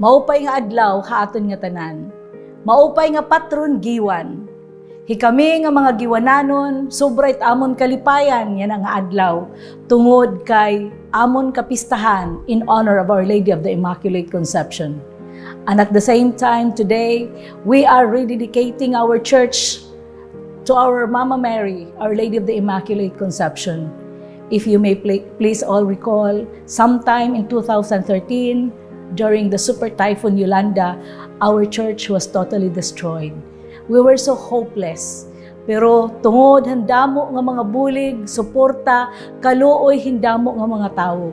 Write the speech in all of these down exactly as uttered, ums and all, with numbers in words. Maupay nga adlaw haaton nga tanan. Maupay nga patron giwan. Hikami nga mga giwananon, sobrait amon kalipayan yan ang adlaw tungod kay amon kapistahan in honor of Our Lady of the Immaculate Conception. And at the same time today, we are rededicating our church to our Mama Mary, Our Lady of the Immaculate Conception. If you may please all recall, sometime in two thousand thirteen, during the Super Typhoon Yolanda, our church was totally destroyed. We were so hopeless. Pero tungod handamo nga mga bulig, suporta, kaluoy hindamo nga mga tao.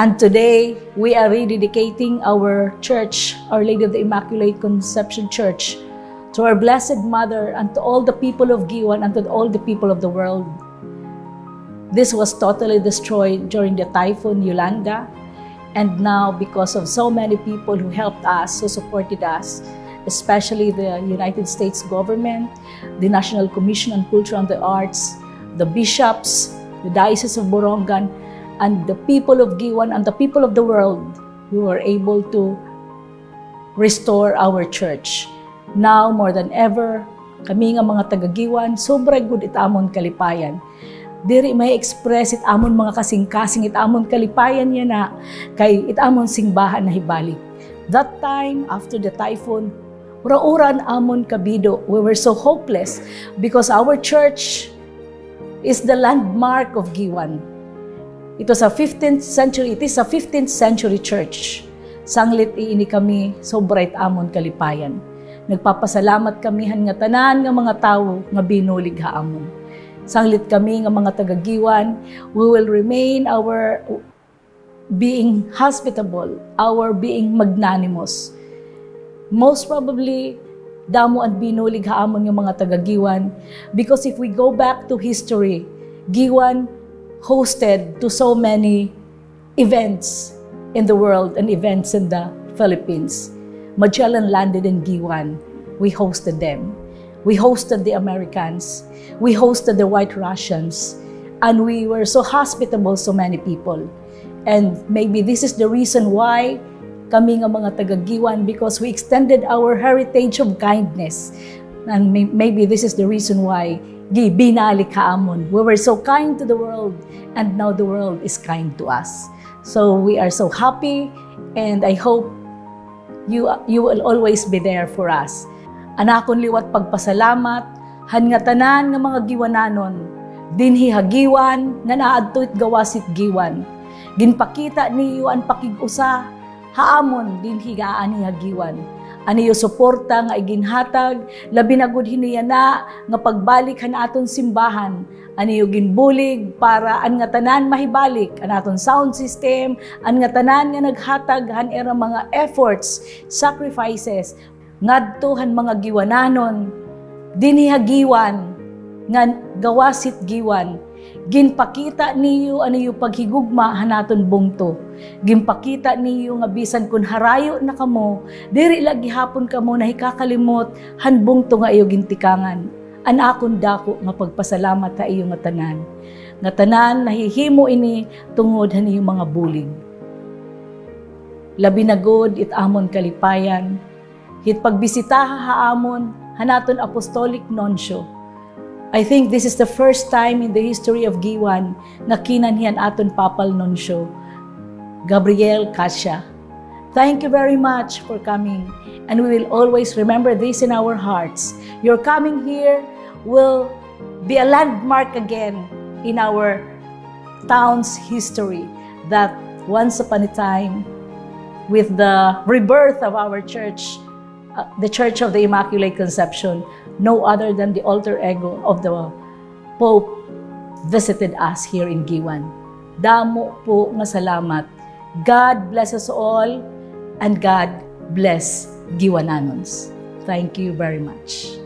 And today, we are rededicating our church, Our Lady of the Immaculate Conception Church, to our Blessed Mother and to all the people of Giwan and to all the people of the world. This was totally destroyed during the Typhoon Yolanda. And now, because of so many people who helped us, who supported us, especially the United States government, the National Commission on Culture and the Arts, the bishops, the Diocese of Borongan, and the people of Giwan and the people of the world, we were able to restore our church. Now, more than ever, kami nga mga taga-Giwan, sobra good it amon kalipayan. Diri may express it amon mga kasing-kasing, it amon kalipayan niya na, kay it amon singbahan na hibalik. That time, after the typhoon, ura-uran amon kabido. We were so hopeless because our church is the landmark of Giwan. It was a fifteenth century, it is a fifteenth century church. Sanglit iini kami, sobra it amon kalipayan. Nagpapasalamat kamihan nga tanan nga mga tao nga binulig haamon. Sanglit kami nga mga taga-Giwan, we will remain our being hospitable, our being magnanimous. Most probably, damo at binulig haamon nga mga taga-Giwan because if we go back to history, Giwan hosted to so many events in the world and events in the Philippines. Magellan landed in Giwan. We hosted them. We hosted the Americans, we hosted the White Russians, and we were so hospitable so many people. And maybe this is the reason why kami nga mga taga-Giwan, because we extended our heritage of kindness. And may maybe this is the reason why gibinalik haamon. We were so kind to the world, and now the world is kind to us. So we are so happy, and I hope you, you will always be there for us. Anakon liwat pagpasalamat, han nga tanan nga mga giwananon, dinhi hagiwan, nga naadto't gawasit giwan. Ginpakita niyo ang pakigusa, haamon dinhi gaan ni hagiwan. Aniyo suporta nga iginhatag, labi na gud hiniyana nga pagbalik han aton simbahan. Aniyo ginbulig para an nga tanan mahibalik an aton sound system, an nga tanan nga naghatag han era mga efforts, sacrifices, ngadtuhan mga giwananon, dinihagiwan, ngan gawasit giwan, ginpakita niyo aniyo paghigugma hanaton bungto, ginpakita niyo nga bisan kun harayo na kamo, diri lagi hapon kamo nahikakalimot han bungto nga iyo gintikangan. An akon dako nga pagpasalamat ta iyo nga tanan, nga tanan nahihimo ini tungod haniyo mga bulig. Labi na gud it amon kalipayan. Hit pagbisitaha haamon, hanaton Apostolic Nuncio. I think this is the first time in the history of Giwan na kinanhian aton Papal Nuncio, Gabriele Caccia. Thank you very much for coming, and we will always remember this in our hearts. Your coming here will be a landmark again in our town's history that once upon a time, with the rebirth of our church, Uh, the Church of the Immaculate Conception, no other than the alter ego of the Pope, visited us here in Giwan. Damo po nga salamat. God bless us all, and God bless Giwananons. Thank you very much.